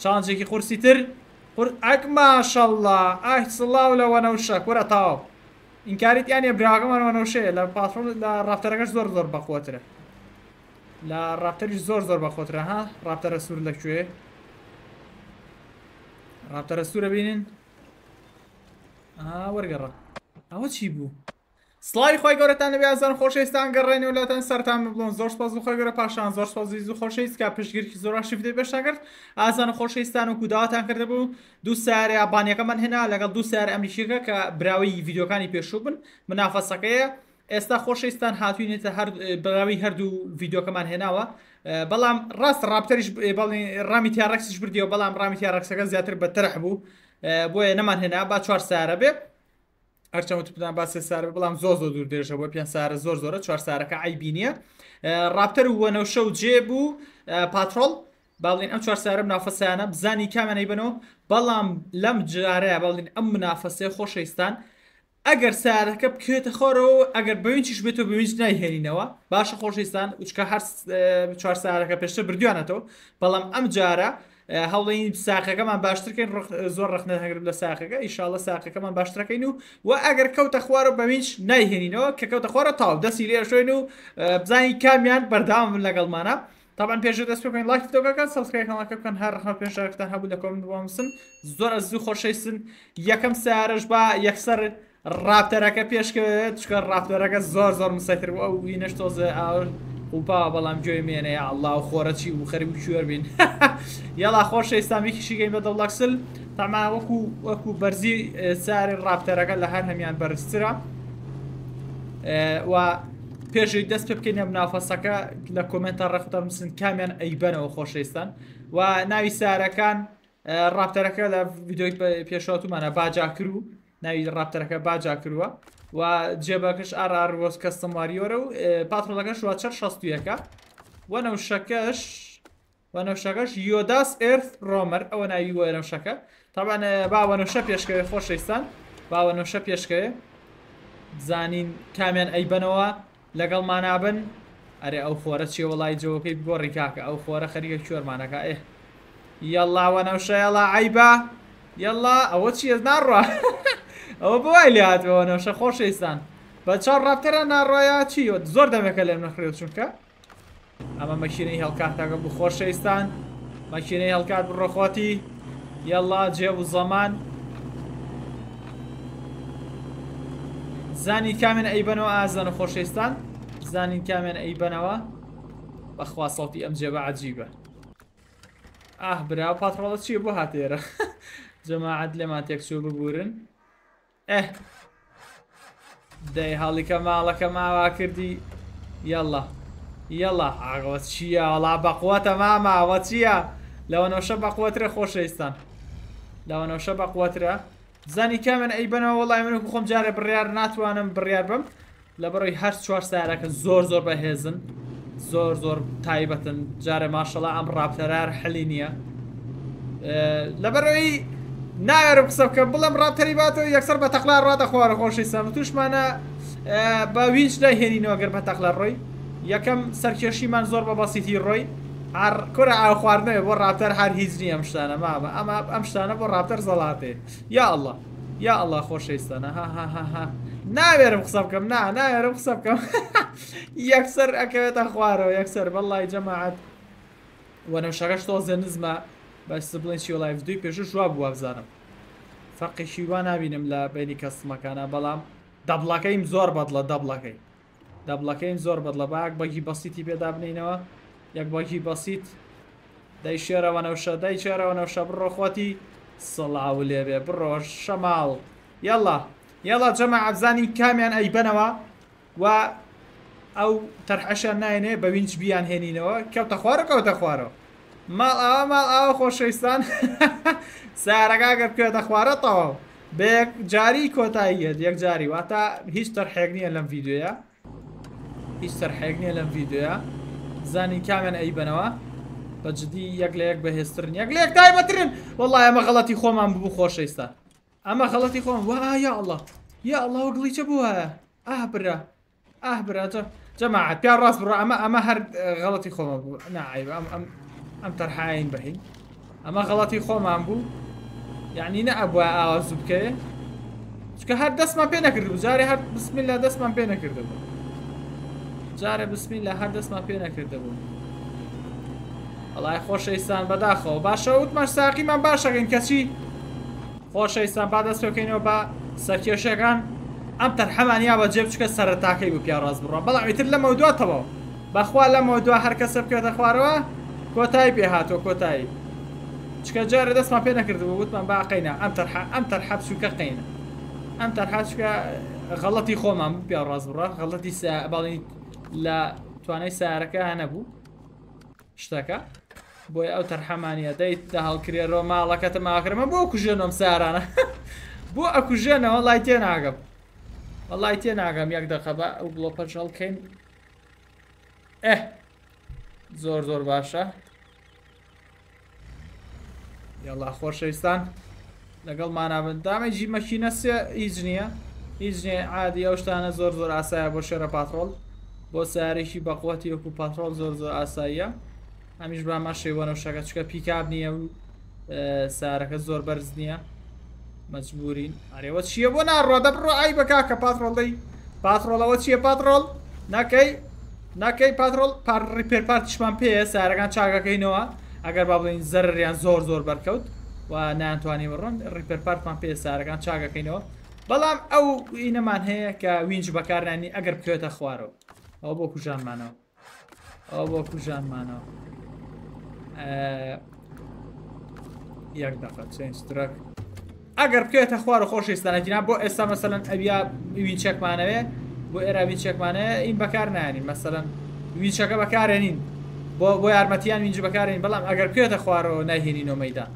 چانجێکی قورسی تر ئەک ماشەڵڵا ئاهسڵاو لە وەنەوشە کوورە تاو ئینکاریت یانێ براگەمان وەنەوشەیە لە پاتۆن لە ڕافتەرەکەش زۆر زۆر بەخۆترە لە ڕافتەریش زۆر زۆر بەخۆترە ها ڕافتەرە سوور لەکوێ ڕافتەرە سوورە بینین وەرگەڕە ئەوە چی بوو؟ سڵاوی خۆی گەورەتان لەبێزان خۆشەویستان گەڕێنی وڵاتان سەرتان بڵۆن زۆر سپاس خۆی گەورە پاشان زۆر سپاس و خۆشەویست کە پشتگیرکی زۆر شیفتەی بەشتان کرد ئازان خۆشەویستان و کوداوەتان کردبوو دوو سەیارە یابانیەکەمان هێنا لەگەڵ دوو سەیارە ئەمریکیەکە کە براوەی ڤیدۆکانی پێشوو بن منافەسەکەیە ئێستا خۆشەویستان هاتوینێتە بەراوەی هەردوو ڤیدۆکەمان هێناوە بەڵام ڕاست ڕابتەریش بەڵێن ڕامی تیارەکسیش بردیەوە بەڵام ڕامی تیارەکسەکە زیاتر بەتەرح بوو بۆیە نەمان هێنا با چوار سەیارە بێ هەرچەند وتبدان با سێ سارە بەڵام زۆر زۆر دوور درێژە بۆ پێنج سارە زۆر زۆرە چوار سارەکە ئایبی نییە ڕابتەر و وەنەوشە و جێ بوو پاترۆڵ با بڵێن ئەم چوار سارە منافەسەیانە بزانی کامێنەی بنەوە بەڵام لەم جارەیە با بڵێن ئەم منافەسەیە خۆشەویستان ئەگەر سارەکە بکێتە خۆرەوە ئەگەر بەوینچیش بێتەوە بەوینچ نایهێنینەوە باشە خۆشەویستان وچکە هەر چوار سارەکە پێشتر بردوانێتەوە بەڵام ئەم جارە هەوڵین ساقەکەمان باشترکەین زۆر ڕخنەهەگرب لە ساقەکە ئیشاڵە ساقەکەمان باشترەکەین و ئەگەر کەوتە خوارە بەوینچ نایهێنینەوە کە کەوتە خوارە تاو دەستی لێشوین و بزانی کامیان بەرداوام لەگەڵمانە تاان پێش دەست بکەین لایک دەکەن سەبسکرایبەکە بکەن هەر ڕخنە پێشتان هەبوو لە کۆمنت بوامسن زۆر ئەزوو خۆشەویستن یەکەم سارەش با یەکسەر ڕابتەرەکە پێشکەوێت چکە ڕابتەرەکە زۆر زۆر مسەیتر بوو ئەو وینەش تۆزە ئاور وبا بەڵام گوێ مێنەیە ئەڵڵاو خۆرەچی و خەریب کوێر بین یاڵا خۆشەویستان بکیشی گەین بە دڵەکسل تەما وەکو بەرزی ساری ڕابتەرەکە لە هەر هەمیان بەرزترە و پێشوی دەست پێ بکەینە منافەسەکە لە کۆمنتە ڕەختەم سن کامیان ئەیبەنەوە خۆشەویستان و ناوی سارەکان ڕابتەرەکە لە ڤیدۆی پێشوتمانە باجاکر و ناوی ڕابتەرەکە باجاکرووە و جێبەکەش ئارارۆز کە سەماریۆرە و پاترۆلەکەش واچەر ۶یەکە وەنەوشەکەش یۆداس ئێرف ڕۆمەر ئەوە ناوی وەنەوشەکە تاوان باوەنەوشە پێشکەوێ خۆشەویستان باوەنەوشە پێشکەوێ بزانین کامیان ئەیبەنەوە لەگەڵ مانابن ئەرێ ئەو خۆرە چی وەڵای جەوەکەی بگۆڕی کاکە ئەو خۆرە خەریکە کوێرمانەکە ئێ یەڵا وەنەوشە یەڵا عیبە یەڵا ئەوە چیە ناڕوە ئەوە بۆوای لاتەوە نەوشە خۆشەویستان بە چاڕ ڕابتەرە ناڕایە چی زۆر دەمێکە لێم نەخرێت چونکە ئەمە مەکینەی هەڵکاتەکە بوو خۆشەویستان مەکینەی هەڵکات بڕۆخۆتی یەڵا جێب و زەمان زانی کامێن ئەیبەنەوە ئازانە خۆشەویستان زانین کامێن ئەیبەنەوە بەخوا سەڵتی ئەم جێبە عەجیبە ئاه براوە پاترۆڵە چیە بۆ هاتێرە جەماعەت لێمان تێکچوو ببورن ئە دەی هەڵیکە ماڵەکە ماوا کردی یەڵە یەڵە ئاغەوە چییە وڵا بەقوەتە ماماوە چییە لەوەنەوشە بەقوەترە خۆشەویستان لەوەنەوشە بەقوەترە زانی کامێن ئەیبەنەوە وەڵای من و خۆم جارێ بڕیار ناتوانم بڕیار بم لە بەڕۆی هەر چوار سارەکە زۆر زۆر بەهێزن زۆر زۆر تایبەتن جارێ ماشەڵا ئەم ڕابتەرار حەلی نییە لە بەڕۆی نایارم قسە بکەم بڵم ڕابتەری باتەوە یەکسەر بە تەقلا ڕاتە خوارە خۆشەویستان تووشمانە بەوینچ نایهێنینەوە گەر بە تەقلا ڕۆی یەکەم سەرکێشیمان زۆر بە بەسیتی ڕۆی کورە ئاو خواردنەوە بۆ ڕابتەر هەر هیچ نییە ئەم شتانە مابە ئەمە ئەم شتانە بۆ ڕابتەر زەڵاتێ یاءڵڵا یاءڵڵا خۆشەویستانە هاهاها ناوێرم قسە بکەم نایارم قسە بکەم یەکسەر ئەکەوێتە خوارەوە یەکسەر بەڵای جەماعەت وەنەوشەکەش تۆزە نزمە بەس بڵێن چی وڵای دوی پێشوو شوا بووە بزانم فەقیشی وا نبینم لە بینی کەسمەکانە بەڵام دەبڵەکەیم زۆر بەدڵە دەبڵەکەیم زۆر بەدڵە باک بەگی بەسیتی پێدا بنینەوە یەک بەگی بەسیت دەی شێرەوە نەوشە دەی چێرەوە نەوشە بڕۆخۆتی سڵاو لێبێ بڕۆژ شەماڵ یەڵا جەمە ئەبزانی کامیان ئەیبەنەوە و ئەو تەرحەشیان نایێنێ بەوینچ بیان هێنینەوە کەوتە خوارە کەوتە خوارەوە ماڵ ئەوە ماڵ ئەوە خۆشەویستان سارەکەگە بکوێتە خوارەتەوە بێک جاری کۆتاییەت یەک جاری واتە هیچ تەرحێک نییە لەم ڤیدۆیە هیچ تەرحێک نییە لەم ڤیدۆیە زانی کامیان ئەیبەنەوە بە جدی یەک لە یەک بەهێزترن یەک لە یەک تایبەترن وەڵڵای ئەمە غەڵەتی خۆمان ببوو خۆشەویستان ئەمە غەڵەتی خۆم وا یا ئەڵڵا وە گڵیچە بووایە ئاه برا جەماعەت پیا ڕاست بڕۆ ئەمە هەر غەڵەتی خۆمە بوو نەعیب ئەم تەرحاین بەهین اما غلطي خو مامبو يعني نابو اعوذ بك چکه هر دست من پیدا کرده جاره هر بسم الله دست من پیدا کرده بود جاره بسم الله هر دست من پیدا کرده بود الله خوش ایستان بداخو باشه اوت مش ساقی من باشه این کسی خوش ایستان بعد از فکینو با سکیشگان ام ترحمانی ابا جيب چکه سر تاکی بو پیاراز برو بلا ایتر له موضوع تبا بخوا له موضوع هر کس بکته خوارو کوتای به هاتو کوتای چکه جاره دست من پیدا کرده بود من با قینا ام ترحب شو که قینا ام ترحاش که غلطی خو من بو پیاراز برو غلطی سا بالین لا توانای سارکه انا بو شتاکە بۆی ئەو تەرحەمانیە دەیت تا هەڵکرێرەوە ماڵەکەتە ماکرمە بۆ کوژێنەوەم سارانە بۆ ئەکوژێنەوە وەڵای تێناگەم وەڵای تێناگەم یەک دەقە بە ئەو گڵۆپەش هەڵکەین ئێ زۆر باشە یەڵا خۆشەویستان لەگەڵمانە بن دامێجی مەکینە سێ هیچ نییە هیچ نییە عادی ئەو شتانە زۆر ئاسایە بۆ شێرە پاترۆڵ بۆ سارێکی بەقوەتی وەکو پاترۆڵ زۆر ئاساییە هەمیش باماشێوانە شەکە چکە پیکاب نییە و سارەکە زۆر بەرز نییە مەجبورین ئەرێوە چییە بۆ ناڕۆ دەبڕۆ ئای بەکا کە پاترۆڵی پاترۆڵەوە چییە پاترۆڵ ناکەی پاترۆڵ پێرپارتیشمان پێەیە سارەکان چاکەکەینەوە ئەگەر با بڵین زەرریان زۆر بەرکەوت و نانتوانی بڕۆن ڕیپەرپارتمان پێ سارەکان چاکەکەینەوە بەڵام ئەو ئینەمان هەیە کە وینج بەکارانی ئەگەر بکوێتە خوارەوە ئەو بۆ کوژانمانەوە ئەو بۆ کوژانمانەوە یک دقیقه چنج ترک اگر بکەوێتە خوارە خۆشەویستانەتینا بۆ ئێستا مەسەلەن ئەویا وینچەکمانەوێ بۆ ئێرە وینچەکمانەیە ئین بەکار نایەنین مەسەلەن وینچەکە بەکارێنین بۆ یارمەتیان وینج بەکارێنین بەڵام ئەگەر بکەوێتە خوارەوە نایهێنینەوە مەیدان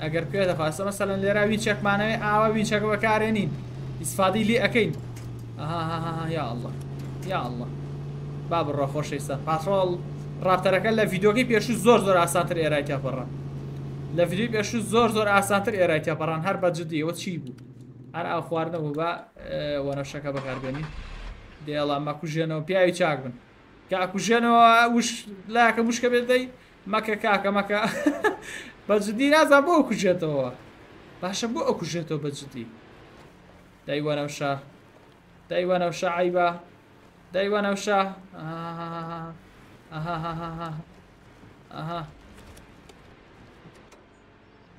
ئەگەر بکەوێتە خوارە مەسەلەن لێرە وینچەکمانەوێ ئاوا وینچەکە بەکارێنین ئیسفادەی لێ ئەکەین ئاها یا ئەڵڵا با بڕۆ خۆشەویستان پاترۆڵ رابطەکە لە ڤیدۆکەی پێشوو زۆر ئاسانتر ئێرای تێپەڕان لە ڤیدۆی پێشوو زۆر ئاسانتر ئێرای تێپەڕان هەر بە جدیەوە چی بوو هەر ئاو خواردنەوە بە وەرەشەکە بەکاربێنین دێڵە مەکوژێنەوە پیاوی چاک بن کە ئەکوژێنەوە وش لایەکە وشکە بێتدەی مەکە کاکە مەکە بە جدی نازان بۆ ئەکوژێتەوە باشە بۆ ئەکوژێتەوە بە جدی دایوەنەوشە دایوەنەوشە عیبە دایوەنەوشە ئاها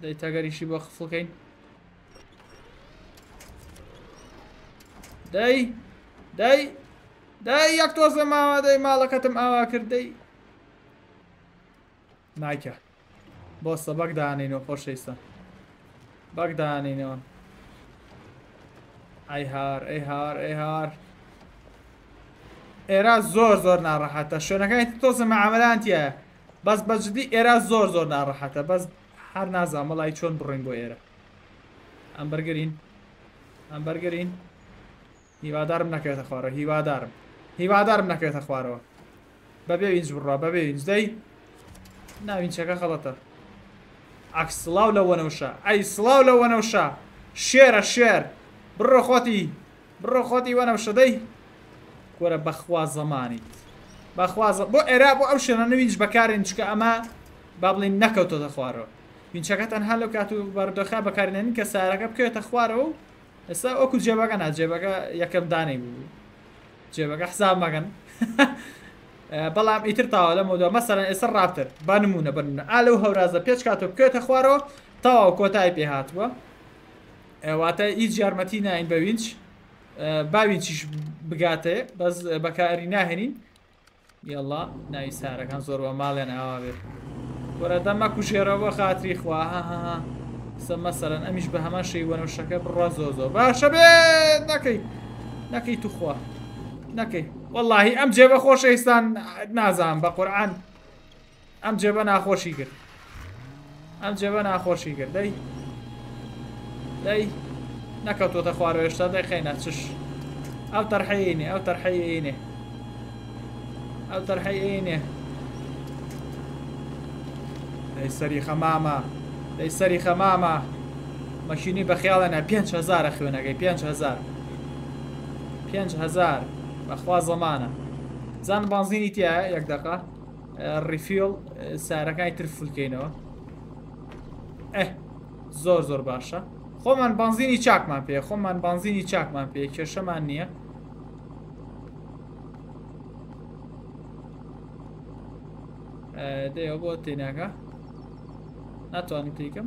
دەی تەگەریشی بۆ خفڵکەین دەی یەک تۆزە ماوە دەی ماڵەکەتم ئاوا کردەی نایکە بۆستە بەگدانینەوە خۆشەویستان بەگدانینەوە ئەی هار ئێرا زۆر ناڕەحەتە شوێنەکانی تۆزە مەعامەلانتیە بەس بەجددی ئێرا زۆر ناڕەحەتە بەس هەر نازان مەڵی چۆن بڕین بۆ ئێرە ئەم بەرگرین هیوادارم نەکەوێتە خوارەوە هیوادارم نەکەوێتە خوارەوە بەبێ وینج بڕە بەبێ وینج دەی ناوینچەکە خەڵەتە ئەکسڵاو لە وەنەوشە ئەیسڵاو لە وەنەوشە شێر بڕۆ خۆتی وەنەوشە دەی گۆرە بەخوا زەمانیت بۆ ئێرا بۆ ئەو شوێنانە وینج بەکارێن چکە ئەمە با بڵین نەکەوتۆتە خوارەوە وینچەکە تەنها لەو کات و بەردۆخا بەکارێنین کە سارەکە بکەوێتە خوارەوە و ئێستا ئەوکو جێبەکە نا جێبەکە یەکەم دانەی بوو جێبەکە حساب مەکەن بەڵام ئیتر تاوا لە مۆدووە مەسەلەن ئێستا ڕابتر بەنمونە ئا لەو هەورازە پێچ کاتەوە بکەوێتە خوارەوە تەواو کۆتای پێ هاتووە واتە هیچ یارمەتی ناین بە وینچ باوینچیش بگاتێ بەس بەکاری ناهێنین یاڵا ناوی سارەکان زۆرەوە ماڵێن ئاوا بێت وەرە دەمە کوژێرەوە خاتری خوا مەسەرەن ئەمیش بە هەمان شەی وەنەوشەکە بڕە زۆر باشە بێت نەکەی تو خوا نەکەی وەڵاهی ئەم جێبە خۆشەویستان نازان بە قورعان ئەم جێبە ناخۆشی کرد دەی نەکەوتۆتە خوارەوە هێشتا دەیخەینە چش ئەو تەرحەی ئینێ دەی سەری خەمامە مەشینی بەخیاڵەنە 5000ە خوێنەکەی 5000 بەخوا زەمانە زان بانزینی تیایە یەک دەقە ڕیفیڵ سارەکانی تر فولکەینەوە زۆر زۆر باشە. خۆمان بانزینی چاکمان پێ، خۆمان بانزینی چاکمان پێ، کێشەمان نییە. دەیە بۆ تێناگە ناتوانانی تێکم.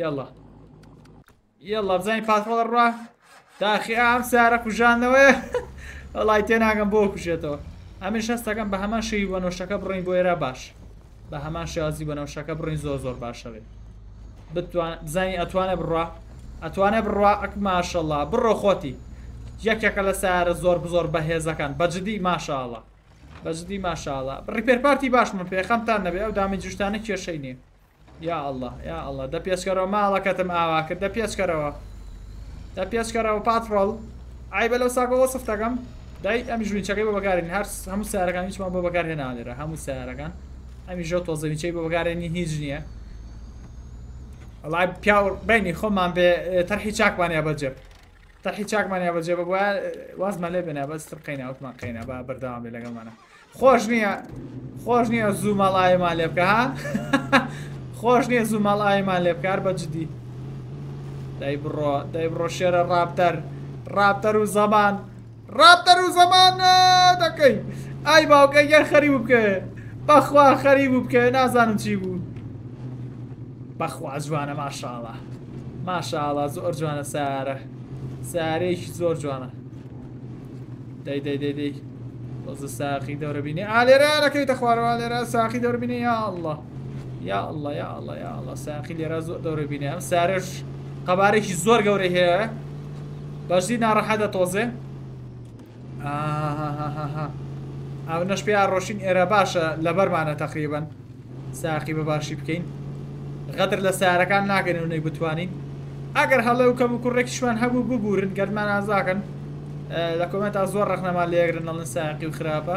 یاڵە یاڵە بزانین پاتفڵە ڕوا داخی ئام سارە کوژانەوە وڵای تێناگەم بۆ کوژێتەوە. ئەمێ شەستەکەم بە هەمان شەوی وەنەوشەکە بڕین بۆ ئێرە باش. بە هەمان شێوازی وەنەوشەکە بڕین زۆر زۆر باشەوێت. بزانین ئەتوانێ بڕوا، ئەتوانێ بڕوا. ماشەڵڵا بڕۆ خۆتی. یەکێکە لە سارە زۆر بزۆر بەهێزەکان بەجددی ماشاڵە بەجددی ماشاڵە ڕیپێرپارتی باشمە پێخەمتان نەبێ ئەو دامی جوشتانە کێشەی نیە. یاءله یاءله دەپێچکەرەوە ماڵەکەتم ئاوا کرد، دەپێچکەرەوە دەپێچکەرەوە پاترۆڵ ئای بە لەو ساگۆڵ سفتەکەم دای ئەمی ژوینچەکەی بۆ بەکارێنین. هەر هەموو سارەکان هیچمان بۆ بەکارهێنا لێرە، هەموو سارەکان ئەمی ژۆ تۆزەویچەی بۆ بەکارێنی هیچ نییە. وڵای پیاوە بینی خۆمان بێ تەرحی چاکوانیا بەجێب، تەرحی چاکمانیا بەجێب بە وازمان لێ بێنە بەس قینە وتمان قینە بە بەرداوام بێ لەگەڵمانە. خۆش نییە، خۆش نییە زوو مەڵایەمان لێ بکە، خۆش نییە زوو مەڵایەمان لێ بکار بەجددی. دای بڕۆ دای بڕۆ شێرە ڕابتەر، ڕابتەر و زەمان، ڕابتەر و زەمان دەکەی. ئای باوکە یەر خەریب بکە، بەخوا خەریب بکە، نازانم چی بوو. بەخوا جوانە ماشاڵە، ماشاڵە زۆر جوانە سارە، سارێکی زۆر جوانە. دەی دەی دەی دەی بۆزە ساقی دەورە بینێ، ئالێرە دەکەیتە خوارەوە، لێرە ساقی دەورە بینێ. یاءله یاءله یاءله یاءله ساقی لێرە زۆر دەورە بینێ. ئەم سارێش قەبارێکی زۆر گەورەی هەیە بەشدی ناڕەحەت دەتۆزێ. ئەوەنەش پێیان ڕۆشین ئێرە باشە لەبەرمانە تەقریبەن ساقی بەباشی بکەین، غەدر لە سارەکان ناگەن و نەی بتوانین. ئەگەر هەڵێ و کەم و کوڕێکیشمان هەبوو ببوورن گەرمان ئازاکەن لە کۆمێنتا زۆر ڕەخنەمان لێگرن نەڵن ساقی و خراپە.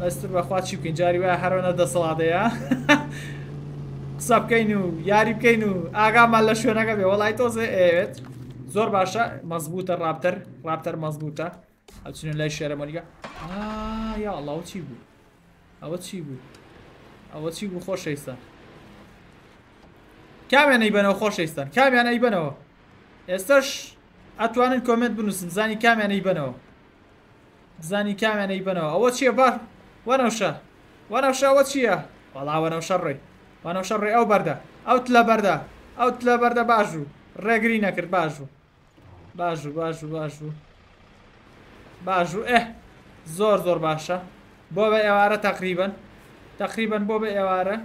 بەستر بەخوا چی بکەین جاری وایە هەروەنە دەسەڵاتەیە قسە بکەین و یاری بکەین و ئاگامان لە شوێنەکە بێ. وەڵای تۆزێ ئەوێت زۆر باشە، مەزبوتە ڕابتەر، ڕابتەر مەزبوتە. ئەچنە لای شێرە مەریگە. یاڵڵا ئەوە چی بوو؟ ئەوە چی بوو؟ ئەوە چی بوو؟ خۆشەویستە کامیان ئەیبەنەوە، خۆشەویستان کامیان ئەیبەنەوە. ئێستاش ئەتوانن کۆمێنت بنووسن زانی کامیان ئەیبەنەوە، زانی کامیان ئەیبەنەوە. ئەوە چییە بار وەنەوشە؟ وەنەوشە ئەوە چییە؟ وەڵا وەنەوشە ڕێ، وەنەوشە ڕێ. ئەو بەردە، ئەوت لە بەردە، ئەوت لە بەردە باش و ڕێگری نەکرد. باش و باش و باش و باش و باش و زۆر زۆر باشە. بۆ بە ئێوارە تەقریبەن تەقریبەن بۆ بە ئێوارە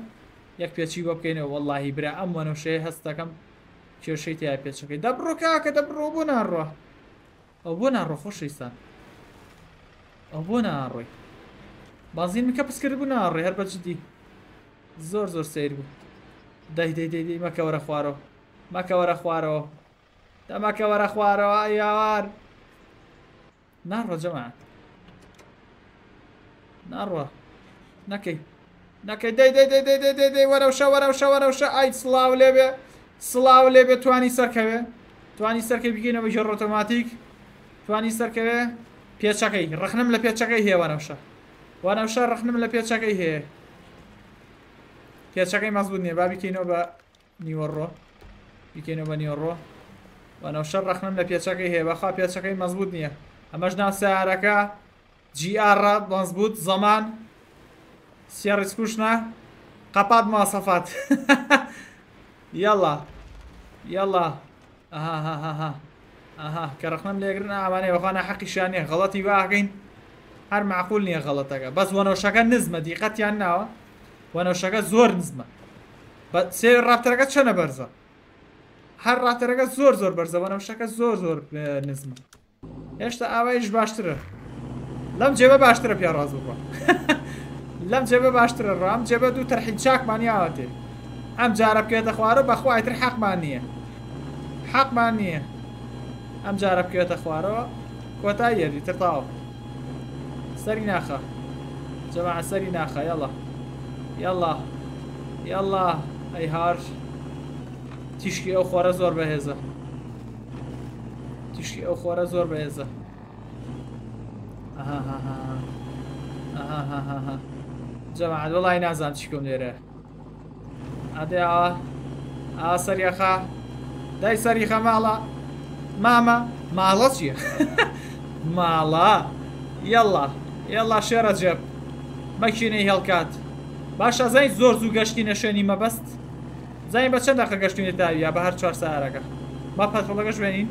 یەک پێچی بۆ بکەینەوە. وەڵاهی برا ئەم وەنەوشەیە هەستەکەم کێشەی تیا پێچەکەی. دەبڕۆ کاکە دەبڕۆ، بۆ ناڕوە، ئەو بۆ ناڕۆ خۆشەویستان، ئەو بۆ ناڕۆی بازین مکە پسکرد بوو ناڕێ هەر بەجددی زۆر زۆر سیر بوو. دەی دەی دەی دەی مەکەوەرە خوارەوە، مەکەوەرە خوارەوە، دەمەکەوەرە خوارەوە. یاوار ناڕۆ جەماعەت، ناڕوە نەکەی نەکەی. دەی دەی دەی دەی دەی دەی دەی وەرەوشە وەرەوشە وەرەوشە. ئای سڵاو لێبێ، سڵاو لێبێ. توانی سەرکەوێ، توانی سەرکەی بگەینەوە ژێر ئۆتۆماتیک، توانی سەرکەوێ. پێچەکەی ڕخنم لە پێچەکەی هەیە وەنەوشە، وەنەوشە ڕخنم لە پێچەکەی هەیە. پێچەکەی مەزبوط نییە، با بکەینەوە بە نیوەڕۆ، بکەینەوە بە نیوەڕۆ. وەنەوشە ڕخنم لە پێچەکەی هەیە، بەخوا پێچەکەی مەزبوط نییە. ئەمەش ناسەیارەکە جیR مەزبوط زەمان سێڕسکوشنە قەپات ماسەفات. یاڵا یاڵا کە ڕخنم لێگرن ئامانەی وەخانە حەقیشانێ غەڵەتی باگەین. هەر معقول نییە غەڵەتەکە، بەس وەنەوشەکە نزمە دیقەتیان ناوە، وەنەوشەکە زۆر نزمە. بە سێ ڕاتەرەکە چەنە بەرزە، هەر ڕاتەرەکە زۆر زۆر بەرزە، وەنەوشەکە زۆر زۆر نزمە. هێشتا ئاوایش باشترە لەم جێبە، باشترە پیا ڕاز بڕە لەم جێبە باشترە ڕام جێبە. دوو تەرحی چاکمانیاوەتێ ئەم جارە بکێتە خوارە، بەخوایتر حەقمان نییە، حەقمان نییە. ئەم جارە بکێتە خوارەوە کۆتای یەری ترتاوە. سەری ناخە جەماعە، سەری ناخە. یەڵا یەڵا یەڵا. ئەی هارش تیشکی ئەو خۆرە زۆر بەهێزە، تیشکی ئەو خۆرە زۆر بەهێزە. جماعت وڵای نازانم چی کۆم لێرە. ئادێ ئاوا ئاوا سەریەخا دای سەریخە ماڵە مامە ماڵە چییە؟ ماڵە یەڵا یەڵا شێرە جێب مەکینەی هێڵکات باشە زای زۆر زوو گەشتینە شوێنی مەبەست زای بە چەند دەقە گەشتوینە تاویە بە هەر چوار سەعارەکە با پەترۆڵەکەش بێنین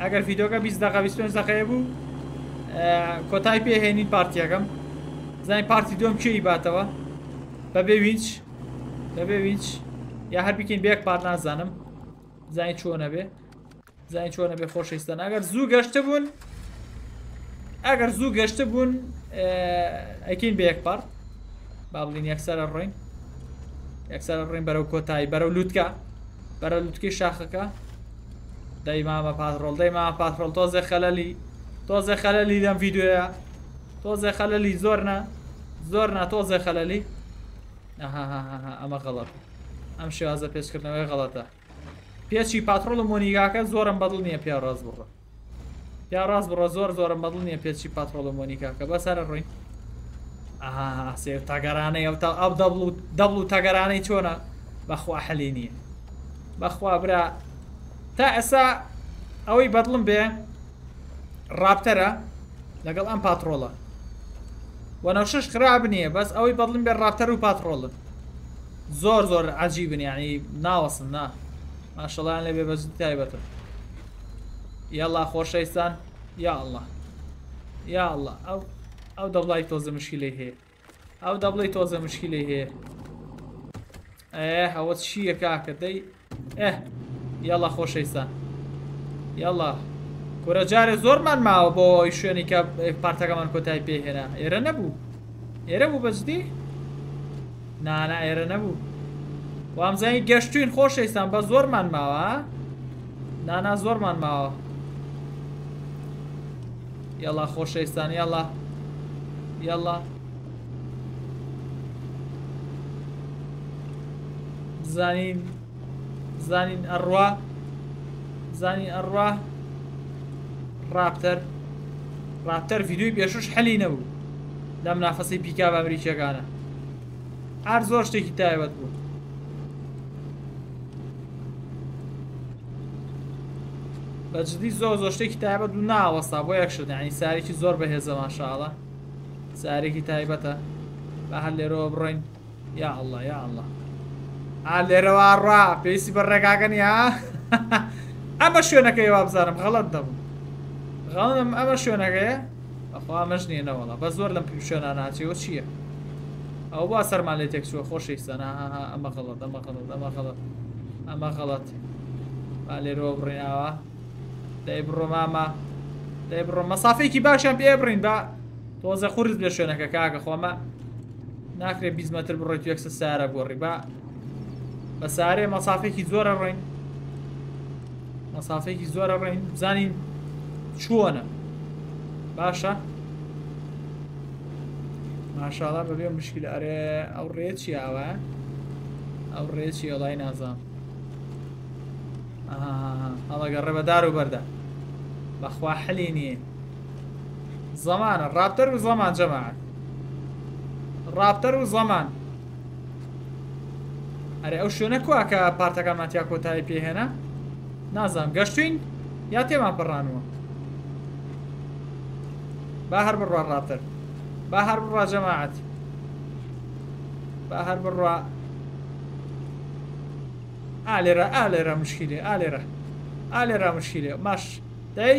ئەگەر ڤیدۆکە 20 دقیقە 25 دقیقەیە بوو کۆتای پێهێنین پارتیەکەم زای پارتی دوم کێی باتەوە بەبێ وینچ بەبێ وینچ یا هەر بکەین بێک پار نازانم زای چۆنە بێ زای چۆنە بێ خۆشەویستان ئەگەر زوو گەشتە بوون ئەگەر زوو گەشتە بوون ئەکەین بە یەک پار با بڵین یەکسەرە ڕۆین یەکسەرە ڕۆین بەرەو کۆتایی بەرەو لووتکە بەرەو لووتکەی شاخەکە دای مامە پاترۆڵ دای مامە پاترۆڵ تۆزێ خەلەلی تۆزێ خەلەلی لەم ڤیدۆیە تۆزێ خەلەلی زۆرنا زۆرنا تۆزێ خەلەلی ئەها ئەمە غەڵەت ئەم شێوازە پێشکردنەوەی غەڵەتە پێچی پاترۆڵ و مۆنیگاکە زۆرم بەدڵ نییە پیا ڕاست بڕە پیا ڕاست بڕە زۆرم بەدڵ نییە پێچی پاترۆڵ و مۆنیگاکە بەسەرە ڕووین آها سير تاجراني أو تا أو دبلو تاجراني شونا بخوا حليني بخوا برا تأسا أوي بدلن به رابترة لقل أم باترولا ونوشش خرابني بس أوي بدلن به رابترة وباترولا زور عجيب يعني ناوصلنا ما شاء الله يعني ببزد تايبته يلا خوشيستان يا الله يا الله أو او دبلای تۆزە مشکلەی هەیە ئەو دەبڵی تۆزە مشکلەی هەیە ئێ ئەوە چییە کاکە دەی ئێ یەڵا خۆشەویستان یەڵا کورە جارێ زۆرمان ماوە بۆ ئەوەی شوێنی کە پارتەکەمان کۆتایی پێهێنا ئێرە نەبوو ئێرە بوو بەجدی نانا ئێرە نەبوو وامزانی گەشتوین خۆشەویستان بە زۆرمان ماوە نانا زۆرمان ماوە یەڵا خۆشەویستان یەڵا يلا زانين أروى زانين أروى رابتر فيديو بيشوش حلي نبو لم نافسي بيكا بأمريكا كانا عرضوش تكي تايبت بو بجدي زوزوش تكي تايبت بو نا وصابو يكشد يعني ساريكي زور بهزة ما شاء الله سارێکی تایبەتە بە هەر لێرەوە بڕۆین یا ئەڵڵا یا ئەڵڵا ئا لێرەوە ڕا پێویستی بە ڕێگاگەنی ها ئەمە شوێنەکەی وا بزانم غەڵەت دەبوو غەڵەم ئەمە شوێنەکەیە بەخوا ئەمەش نییە نەوەڵا بە زۆر لەم شوێنان ناچێەوە چییە ئەو با سەرمان لێ تێکچووە خۆشەویستان هاها ئەمە غەڵەت ئەمە غەڵەت ئەمە غەڵەت ئەمە غەڵەت با لێرەوە بڕێناوە دەی بڕۆ مامە دەی بڕۆ مەسافەیەکی باشیان پێ بڕین بە تۆزە خورز لە شوێنەکە کاکە خۆمە ناکرێ 20 مەتر بڕۆیت یەکسە سارە گۆڕی بە سارێ مەسافێکی زۆرە ڕێین مەسافێکی زۆرە ڕێین بزانین چۆنە باشە ماشاڵا بەبێ مشکل ئەرێ ئەو ڕێچیاوە ئەو ڕێچی وڵای نازان هەڵەگەڕێ بەدار و بەردە بەخوا حەلی نییە زمان رابتر وزمان جماعة رابتر وزمان أري أو شو نكوا كبارتك ماتيا كوتاي بيه هنا نازم قشتين يا تيما برانو باهر بروا رابتر باهر بروا جماعة باهر بروا آلرا مشكلة آلرا مشكلة ماش داي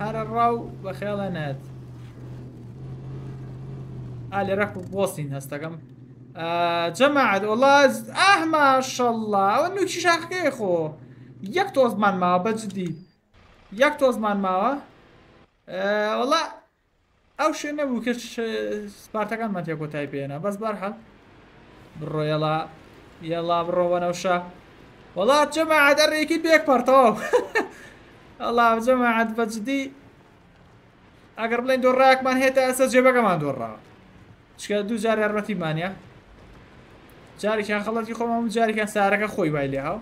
هر راو بخیال نهد آلی رکب بوسین هستم جماعت والله ما شاء الله و نوکی شاخه خو یک تو از من ما بجدی یک تو از من ما والله او شنو بوكش سبارتاكان ماتياكو تايبينا بس برحل برو يلا يلا برو ونوشا والله جماعة دريكي بيك بارتو الله جماعة بجدي اگر بلين دور راك من هيتا اساس جيبك من دور را شكا دو جاري ارمتي مانيا جاري كان خلطي خوما جاري كان سارك خوي بايليها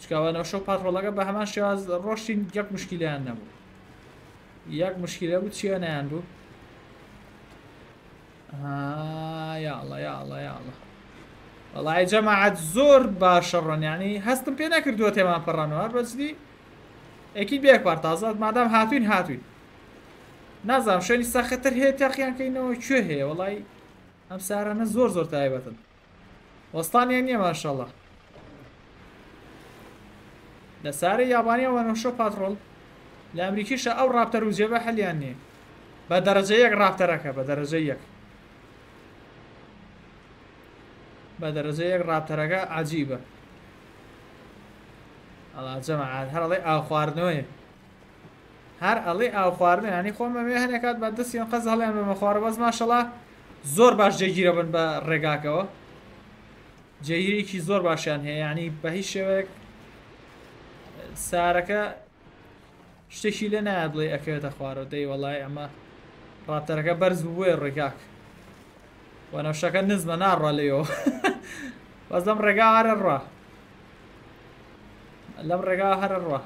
شكا ونوشو باترولاقا بهمان شواز روشتين يك مشكلة عندنا یک مشکلی بود چیه نه بود؟ یا الله یا الله یا الله. والله جماعت زور باشرن یعنی هستم پی نکردو تیم پرانوار بازدی. اکید بیک بار تازه مادام هاتوین هاتوین. نزدم شنی سختتر هی تاکیان که اینو چه هی والله هم سرانه زور زور تایبتن. وستانیه نیه ماشاءالله. دسر یابانی و نوشو پاترول. لامریکیش او رابطه روزیه به حلیانی به درجه یک رابطه رکه به درجه یک رابطه رکه عجیبه الله جماعت هر علی او خواردنوی یعنی خوام مهنه کات بعد دست این قز هلیم به مخوار باز ماشاءالله زور باش جگیره بن به رگاکه جگیری کی زور باشن یعنی به هیچ شوک سارکه شتێکی لێ نایە بڵێ ئەکەوێتە خوارەوە دەی وەڵای ئەمە ڕابتەرەکە بەرز بووێ ڕێگاک وەنەوشەکە نزمە ناڕوا لێیەوە بەس لەم ڕێگا هەرە ڕوا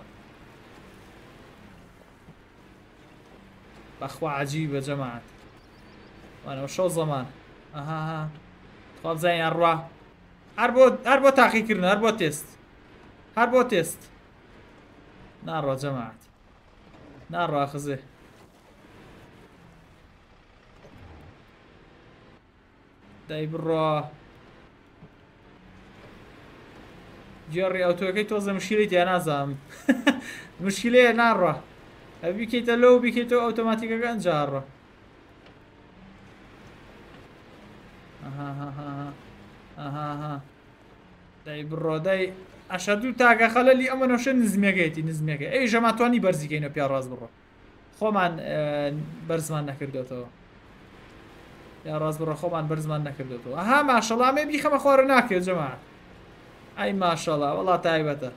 بەخوا عەجیبە جەماعەت وەنەوشەو زەمان ئەها خوا بزانین ڕوا هەر بۆ تاقیکردن هەر بۆ تێست ناڕوا جەماعەت ناروا خزه دای برا جاري او توكي توزع مشكلتي انا زعم مشكله ناروا ابي كيت لو بكيت اوتوماتيكا انجار دای برا دای اشدو تاگه خللی اما نوشه نزمیگیتی ای جماعتوانی برزی که اینو پیار راز برو خو من برزمان نکرده تو پیار راز برو خو من برزمان نکرده تو اها ماشالله همه بیخم خوار نکرد جماعت ای ماشالله والله تایبته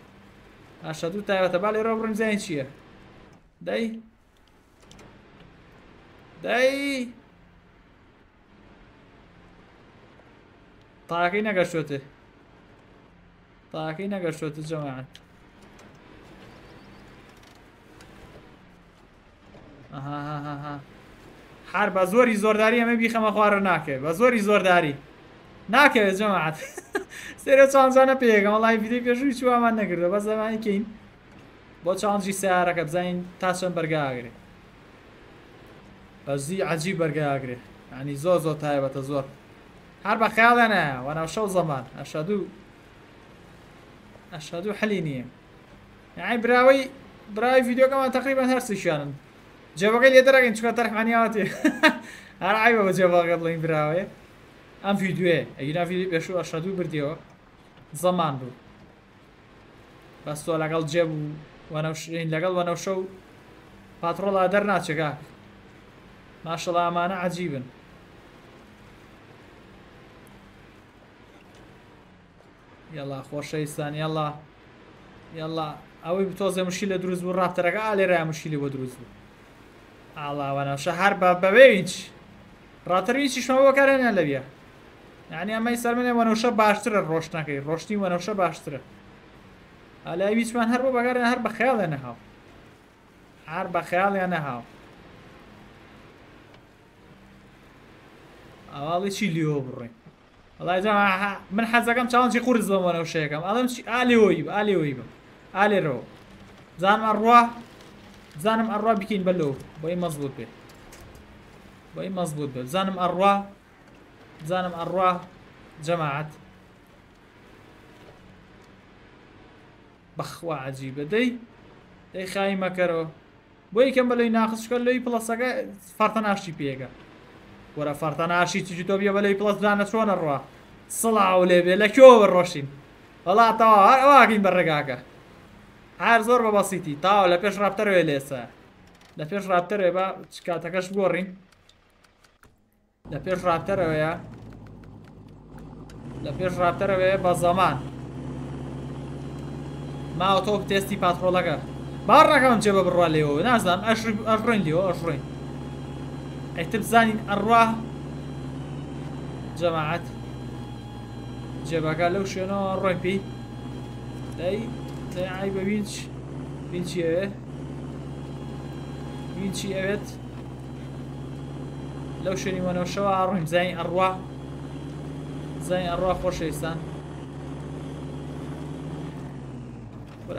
اشدو تایبته بله رو برون زین چیه دای تاکی نگشته طاقي نقر شوت الجماعة حرب زوري زورداري ما بيخم اخوار ناكه بزوري زورداري ناكه يا جماعة سيرو چانزانه بيگم والله فيديو بيشوي شو عمل نكرده بس زماني كين با چانزي سهره كب زين تاسن برگا اگري بزي عجيب برگا اگري يعني زو تايبه زور حرب خيال انا وانا شو زمان اشهدو اشهدو حلينيه يعني براوي فيديو كمان تقريبا هرسي شانن جباقي لي دراكن شكون طرح معنياتي انا عيبه جباقي بلين براوي ام فيديو اينا فيديو بشو اشهدو برديو زمان بو بس ولا قال جبو وانا وشين لقال وانا وشو باترول ادرنا تشكا ما شاء الله امانه عجيبا يلا خوشيستان يلا اوي بتوزي مشكله دروز ورات رقا علي راه مشكله ودروز الله وانا شهر بابيج راتريش شما وكرنا لبيا يعني اما يسر من وانا شب باشتر روشنكي روشني وانا شب باشتر على ايش من هر بغير هر بخيال انا ها اولي شيليو بري والله يا جماعة من حزكم تشالنجي قرز وانا وشيكم علي ويب علي رو زانم الروا بكين بلو باي مزبوط به زانم الروا جماعة بخوا عجيبة دي خايمة كرو باي كم بلو يناقص شكل لوي بلاسكا فرطناشتي بيكا ورا فرتناشی چی تو بیا ولی پلاس دانه چون رو صلع ولی بلا کیو روشین والله تا واقعین برگاکه هر زور بسیطی تا ولی پیش رابطه ولی سه لپیش رابطه با چکاتکش گورین لپیش رابطه رویا لپیش رابطه رویا با زمان ما اوتوب تستی پاترول اگر بار نکن چه ببرو لیو نازدم اشرین لیو اشرین احتمال زنین ارواح جماعت جبهه لوش نه ارواح بی دای عیب بینچیه بینچی ابد لوش نی من وشوا ارواح زنین ارواح خوش ایستن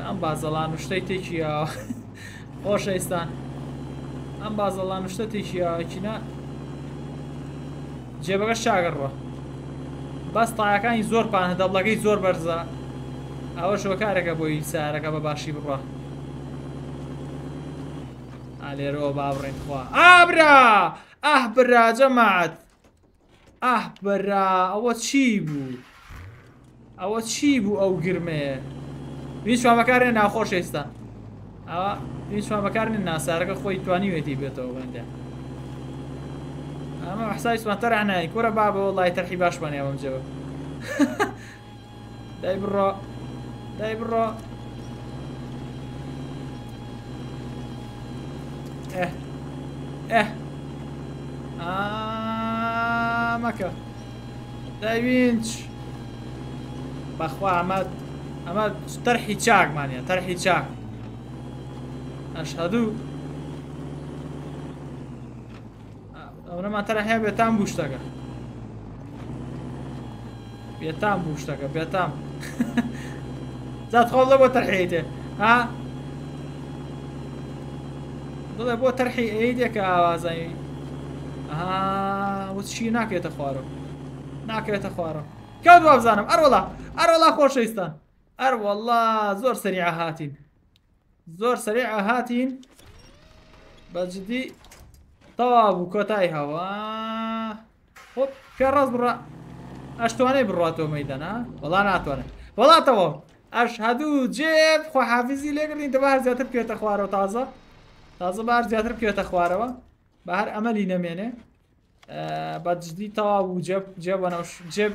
ام بازالان مشته تیکیا خوش ایستن ام بازالان مشته تیکیا کینا جبهه شاگر رو بس طاقه زور پانه دبلگی زور برزا او شو کارکه بوی سارکه باشی برو علی رو بابرین خواه ابرا احبرا جماعت احبرا او چی بو او گرمه بیش ما بکارن ناخوش استن. آه بیش ما بکارن ناسارگا خویت توانی ویتی بیت او بنده. اما احساس ما تر عنای کورا بابا والله ترحی باش بانی ام جواب. دای برو. مکه. دای بینچ. بخوا عماد. اما ترحي تشاك مانيا ترحي تشاك اشهدو انا ما ترحي بيتام بوشتاكا زاد خوض لبو ترحيته ها ضل بو ترحي ايديك اوازي وشي ناكيت اخوارو كودو ابزانم ارولا خوش ايستان ار والله زور سريعة هاتين بجدي طواب كوتاي هوا هوب كراز برا اشتواني براتو ميدان ها والله ناتواني والله طواب اشهدو جيب خو حافظي لقرني انت بهر زياتر بكيوتا خوارو تازه بهر زياتر بكيوتا خوارو بهر عملي نمينه بجدي طواب جيب انا جيب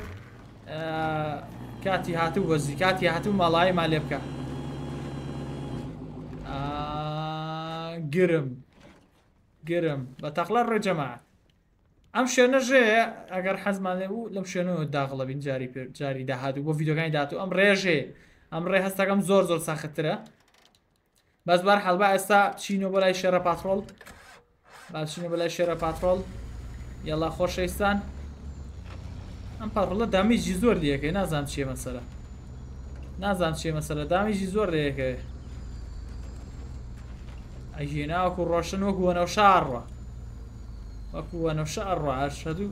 كاتي هاتو مالاي مالبكا جرم بتخلر رجماعة امشينا جي اگر حزمانه بو لمشينا داغلا بين جاري ده هاتو بو فيديو كاني داتو ام ري هستاكم زور ساختره بس برحل با استا چينو بلاي شيرا باترول يلا خوش ايستان ام پاترول دامیجی زور دیگه که نازم چیه مسئله دامیجی زور دیگه که اینا اکو روشن وکو انو شعر رو ارشدو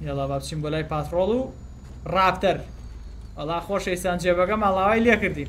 یلا بابچیم بلای پاترولو رابتر والا خوش ایسان جبگه مالاوی لیا کردیم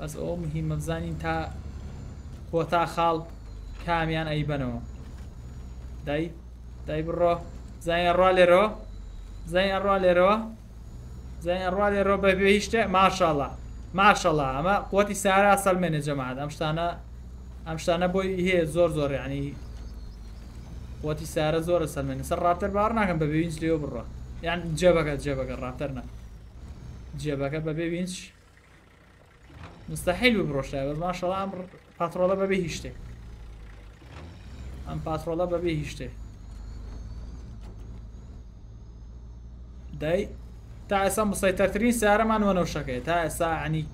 بەس ئەو مهمە بزانین تا کۆتا خاڵ کامیان ئەی بنەوە دای بڕۆ زای ئەڕوا لێرەوە بە بێهیشتێ ماشاڵڵا ئەمە قوتی سارا سەلمێنێ جەماعەت ئەم شتانە بۆی هەیە زۆر یعنی قوتی سارە زۆرە سەلمێنێ سەر ڕابتەر باوەڕ ناکەم بە بێوینچ لێوە بڕۆ یعنی جێبەکە ڕابتەر نە جێبەکە بە بێوینچ مستەحیل ببڕۆشتە بەس ماشاڵڵا ئەم پاترۆڵە بە بێهیشتێ ام پاترۆڵە بەبێ هیچ شتێ دای تا ئێستا مسەیتەرترین سیارەمان وەنەوشەکەیە تا ئێستا یعنی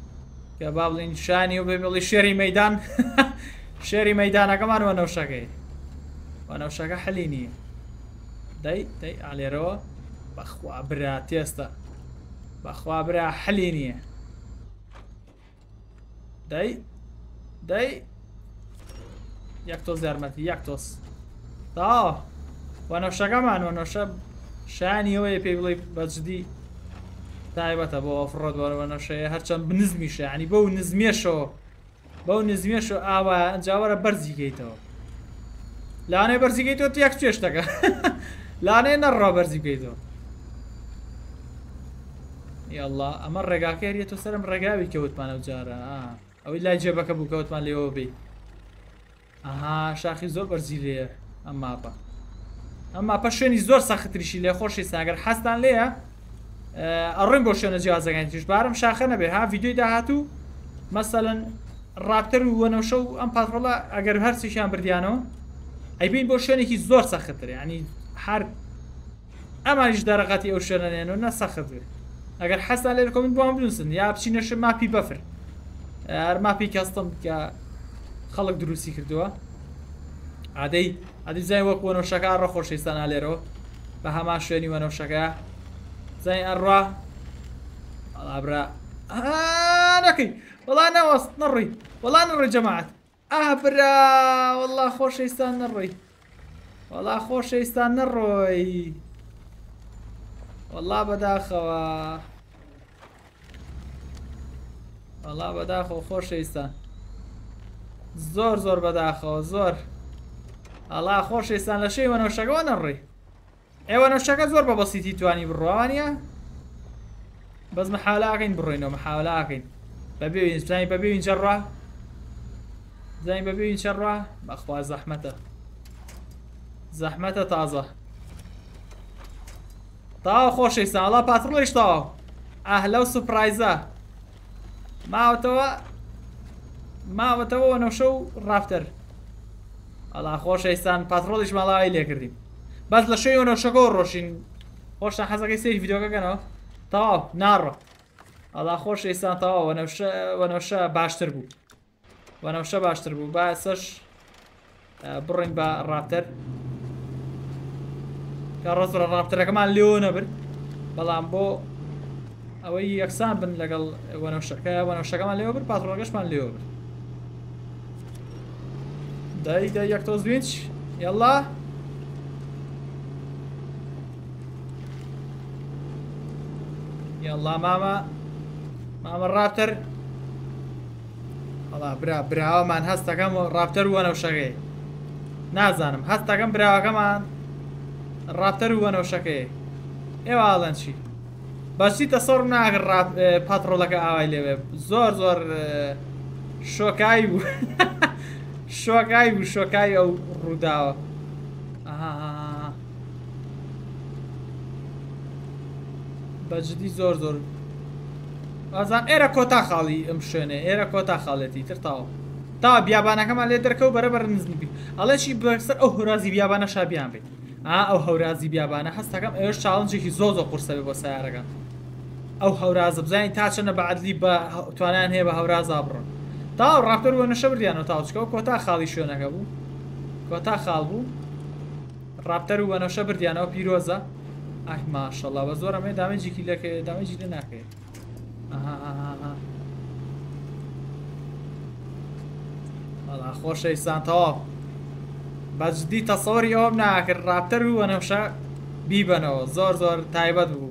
کە با بڵین شانی و بێڵی شێری مەیدان شێری مەیدانەکەمان وەنەوشەکە حەلی نییە دای ئالێرەوە بەخوا برا تێستە بەخوا برا حەلی نییە Daj. Jak to zermet? Jak to s... Ta! Vanavšega man, vanavše... شاني هو يبي بجدي تعبته بو أفراد وأنا شيء هرشان بنزميش يعني بو نزميش أبا أنجاورة برزيكيتو لانه برزيكيتو تيكشيش تكا لانه نرى برزيكيتو يا الله أمر رجع كيري توسرم رجع بيكوت مانو جارا أو إلا يجيبك أبو كوت مان ليوبي شاخي زور برزيلية اما پشونی زور سخت ریشی لی خوشی سنگر حسن لیه ارون بوشونه جیاز گنتیش برام شاخه نبه ها ویدیو دهاتو مثلا راپتر و نوشو ام پاترولا اگر هر چیشی هم بردیانو ای بین بوشونه کی زور سخت ری یعنی هر امانش درقتی او شونه نه نه سخت ری اگر حسن لی کومنت بوام بدونسن یا بچینش ماپی بفر ار ماپی کاستم که خلق دروسی کردوا عادی زنی وقت ونوشکار را خوشیستن علی رو به همه شنی ونوشکار زنی اروا ابرا نکی والله نواست نری والله نری جماعت ابرا والله خوشیستن نری والله خوشیستن نری والله بداخوا والله بداخو خوشیستن زور بداخو زور الله خوش استن لشی و نوشگا نری ای و نوشگا زور ببسیتی توانی بروانیه بس محاوله اقین برینو محاوله اقین ببین زنی ببین جرا زنی ببین جرا بخوا زحمته تازه تا خوش استن الله پاترلش تا اهلا و سپرایزه ما و تو و نوشو رافتر الله خوش ایستن پاترولش مالایی لکردیم. بعد لشی اونو شکر روشین. خوش نحسه که سری ویدیو که کنه. تا نار. الله خوش ایستن تا و نوشه باشتر بود. و نوشه باشتر بود. بعدش بریم با رابتر. کار رضور رابتر کمان لیونه بر. بالام بو. اوی اکسان بن لگال و نوشه کمان لیو بر پاترولش من لیو بر. دای یک توز بینچ یلا یلا ماما رابتر الله برا من هستم رابتر و نوشگه نازانم هستم برا من رابتر و نوشگه ایوالن چی باشی تصور نه اگر پاترولک اوایله زور شوکای بود شوكاي او روداو بجدي زور ازان ارا كوتا خالي امشنه ارا كوتا خالتي ترتاو تا بيابانا كما لدركو بربر نزنبي على شي بكسر او رازي بيابانا شابيان بي او هورازي بيابانا هستكم ايش تشالنج كي زوزو قرصه بوسارغا او هوراز بزين تاچنا بعد لي با توانان هي بهوراز ابر تا رفتار و نشبر دیانو تاوچکا و کتا خالی شو نکبو کتا خال بو رفتار و نشبر دیانو پیروزه ای ماشالله و زورمه دمیجی کلی که دمیجی نکه والا خوش ایستن تا بجدی تصوری آب نکر رفتار و نشه بیبنو زور تایبت بو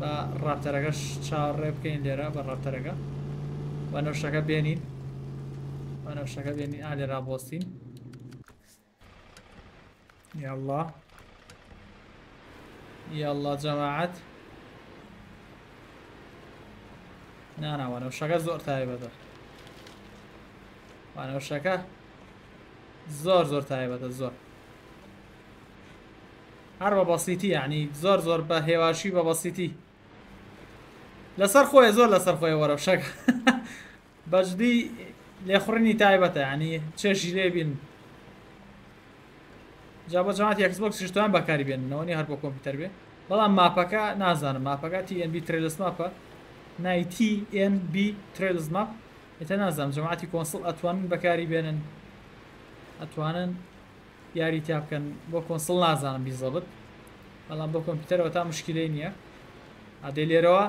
با رابطرقش چار ربكين ديرا با رابطرقا وانو شاكا بينين أنا شغال يعني على رابوسين يلا جماعة أنا وأنا شغال زور تايبة وأنا شغال زور تايبة زور هربا بسيطي يعني زور بهواشي بسيطي لسر خوي زور لسر خوي ورا شغال بجدي لخورني تايبته يعني تشجي ليبين جابوا جماعة اكس بوكس شتوان بكاري بين نوني هربو كمبيوتر بي والله مابكا نازن مابكا تي ان بي تريلز مابا ناي تي ان بي تريلز ماب يتنازم جماعة كونسول اتوان بكاري بينن اتوانن ياري تابكن بو كونسول نازن بالضبط والله بو كمبيوتر وتا مشكله نيه اديليرو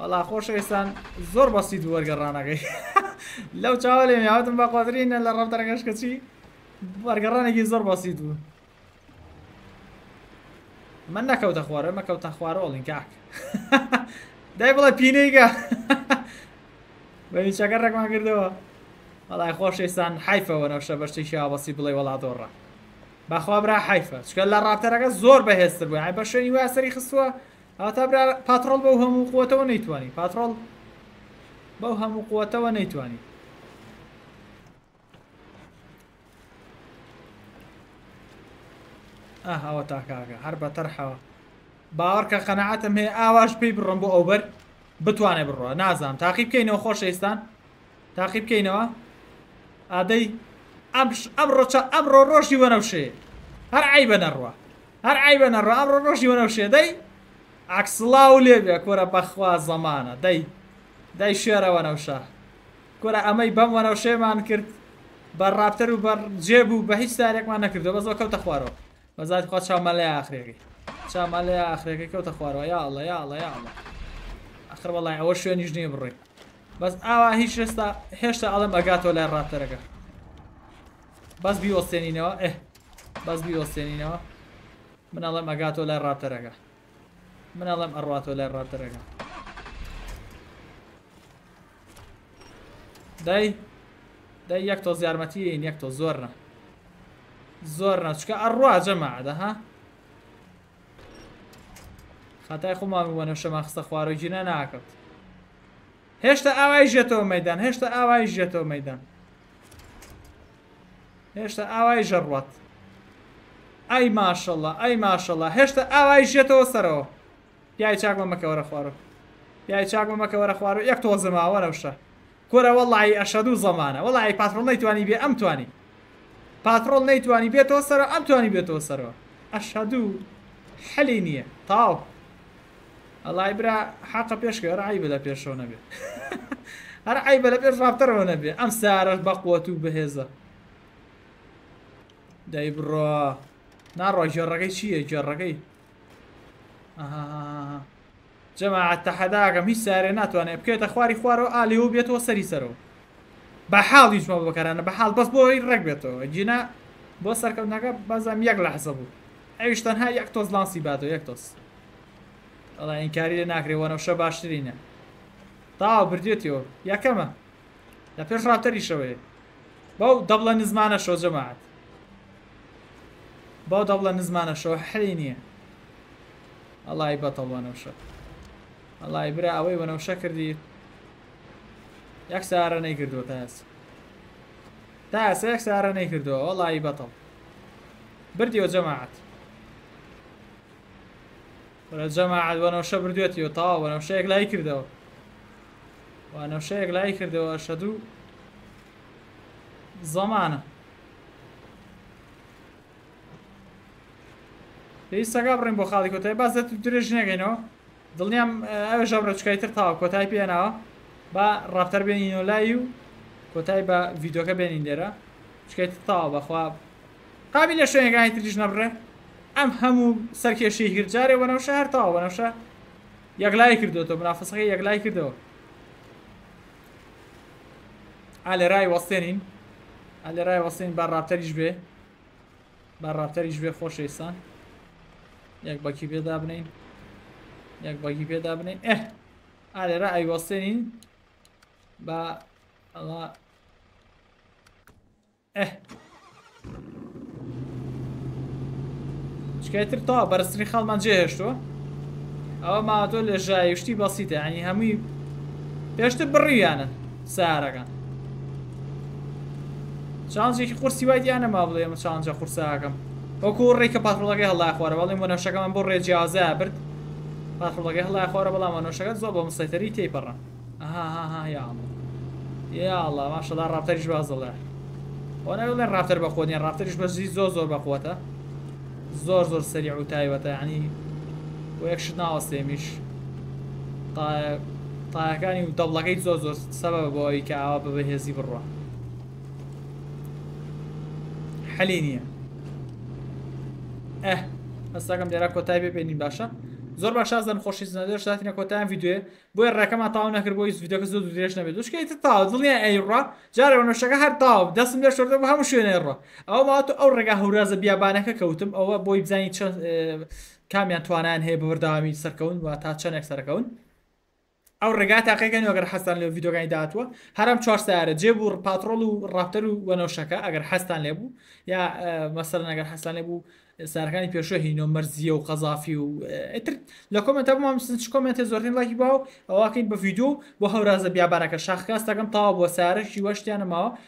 والله خوشيستان زور بسيط ورقره انا غي لو تشاولي يا هاتم بقوترين لا رافتركش كشي برگرانێکی زۆر بسیط بوو من نەکەوتە خوارەوە ئەمە کەوتە خوارەوەڵین کاک دای بڵێ پینەیکە بەهیچەکە ڕێکمان کردەوە وەڵای خۆشێستان حیفەوە نەوشە بەشتێکی ئابەسی بڵێ وەڵا دۆڕە بەخوا برا حیفە چونکە لە ڕابتەرەکە زۆر بەهێزتر بووی ئای بە شوێنی وای سەری خستووە ئەوەتا برا پاترۆڵ بەو هەموو قووەتەوە نەیتوانی پاترۆڵ بەو هەموو قووەتەوە نەیتوانی هاو تاكاكا هربا ترحوا باوركا قناعتم هي اواش بي برم بو اوبر بتواني برو نازم تعقيب كينو خوشيستان تعقيب كينو ادي امش امرو روشي ونوشي هر عيب نروا امرو روشي ونوشي داي عكس لاو ليبيا كورا بخوا زمانه داي شيرا ونوشا كورا امي بم ونوشي مانكرت برابتر وبر جيبو بهيج تاريك ما نكردو بس وكو تخوارو وزاد خواهد شامل يا اخريكي كيو تخواروا يا الله اخر والله اول شوية نجنيه بري بس اوه هيش رستا هشتا علم اقاتو لين رابترك بس بيوستينينوا من علم اقاتو لين رابترك من علم ارواتو لين رابترك داي يكتو زيارمتيين يكتو زورنا زۆر ناچکە ئەڕوا جەماعەدە ها خەتای خۆمان بووە نەوشەمان خستە خوارۆگیرە ناکەوت هێشتا ئاوای ژێتەوە مەیدان هێشتا ئاوای ژەڕوات ئای ماشەڵڵا هێشتا ئاوای ژێتەوە سەرەوە پیای چاکمە مەکەوەرە خوارۆ یەک تۆ زەماوە نەوشە کۆرە وەڵڵای ئەشەدوو زەمانە وەڵڵای پاترۆڵ نەیتوانی بێ ئەم توانی پاترۆڵ نەیتوانی بێتەوە سەرەوە ئەم توانی بێتەوە سەرەوە ئەشەدوو حەلی نییە تاو ئەڵای برا حەقە پێشکە هەر عەیبە لە پێشەوە نەبێت هەر عەیبە لە پێش ڕابتەرەوە نەبێت ئەم سارەش بەقووەت و بەهێزە دەی بڕۆ ناڕۆ گێڕەکەی چییە گێڕەکەی جەماعەت تەحەداگەم هیچ سارێ ناتوانێت بکەوێتە خواری خوارەوە ئالێ و بێتەوە سەری سەرەوە بحال يجمع بكرانه بحال بس بو يرقبته جينا بو سركناك بازم يقلع حسابه ايشتن ها يكتوز لانسي باتو يكتوز والله انكاري ناكري وانا وشباشترينه طاو برديتيو يا كما لا فيش رابطري شوي باو دبل نزمانه شو جماعه باو دبل نزمانه شو حلينيه الله يبطل وانا وش الله يبرع اوي وانا وشكر دي یک ساره نکردو تاس یک ساره نکردو والله بطل بردیو جماعت وانا وشه بردیوتیو طاو وانا وشه اقلعی کردو اشدو زمانه ایسا گابرین بو خالی کتای باز دتو درش نگینو دلنیم اوه جابره چکایتر طاو کتای پیاناو با رفتار بینینو لایو کتای با ویدیو که بینین داره چکایت تاو بخواب قابل شوین گرانی تریج نبره ام همو سرکشی هیر جاره ونوشه هر تاو ونوشه یقلای کردو تو منافسه که یقلای کردو علی رای وستینین بر رفتاریش به خوش ایستان یک باکی پیدا بنین علی رای وستینین با الله شكايتر طوى برستري خالمان جيهشتو او ما تو لجاي وشتي بسيطة يعني همي بيشت بريانا سارقا شانجي قرسي وايدي انا ما بلي شانجا قرساكم وكو ريكا باترولقي الله اخوارا والله منو شكا من بور جازا برد باترولقي الله اخوارا والله منو شكا زوبا مسيطري تي برا ها يا الله يا الله ما شاء الله رابطريش باز الله وانا اقول لين رابطر بقوة يعني رابطريش بس زور بقوته زور سريع وتايوته يعني ويكشتنا واسيميش طايا كاني ودبلقيت زور سبب بوي كعواب بهزي بالروح حلينية بس رقم ديرا كوتاي ببيني باشا زور باشا زن خوشیت ندارش دادن کوتاه ویدیو باید رقم اتاق نکرد باید ویدیو که زود دیرش نبود دوست که ایت تاو دلیل ایرا جاره ونش که هر تاو دستم دیرش شد و همشون ایرا آو ما تو آور رجع هورز بیابانه که کوتوم آو باید زنی چند کامیان توانان هی بردامی سرکون و تا چند سرکون آور رجع تاکه کنی اگر حسن لی ویدیو کنی داتوا هرم چهار ساعت جبر پاترول و رابطه و ونش که اگر حسن لی بو یا مثلا اگر حسن لی بو سرکانی پیشو هینو مرزیه و قذافی و اتر لکومنت هم می‌شنید چه کامنت زورتین لایک باو آواکین با ویدیو با هر از بیابانه که شاخه است کم تاب و سرش یواشتی آن ما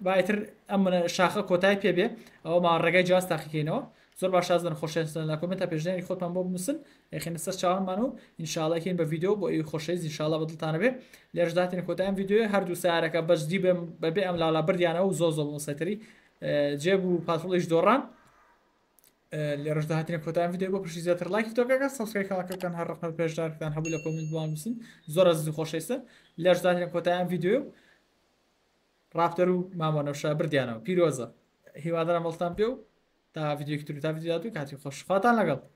با اتر امن شاخه کوتاه پی بی آو ما رجای جاست تحقیقینو زور باش از دن خوشش دن لکومنت پیشنهادی خودم با می‌شن خیلی نسخ چهار منو انشالله کین با ویدیو با خوشش انشالله بدل تانه بی لیش دادن کوتاه ویدیو هر دو سر که باش دیب به املا لبردی آن او زوزو مسیطری جیب و پاتولش دوران لرجل هاتين كوتان فيديو بوبرشي زيادة لايك توقع سبسكرايب كلا كتان هرقنا بيج دار كتان حبوا لكم البوام مسن زور الزد خوش هسه لرجل هاتين كوتان فيديو رابطرو ما منوشة برديانو بيروزا هي وادرام ملتان بيو تا فيديو كتير تا فيديو دادو كاتي خوش فاتان لقب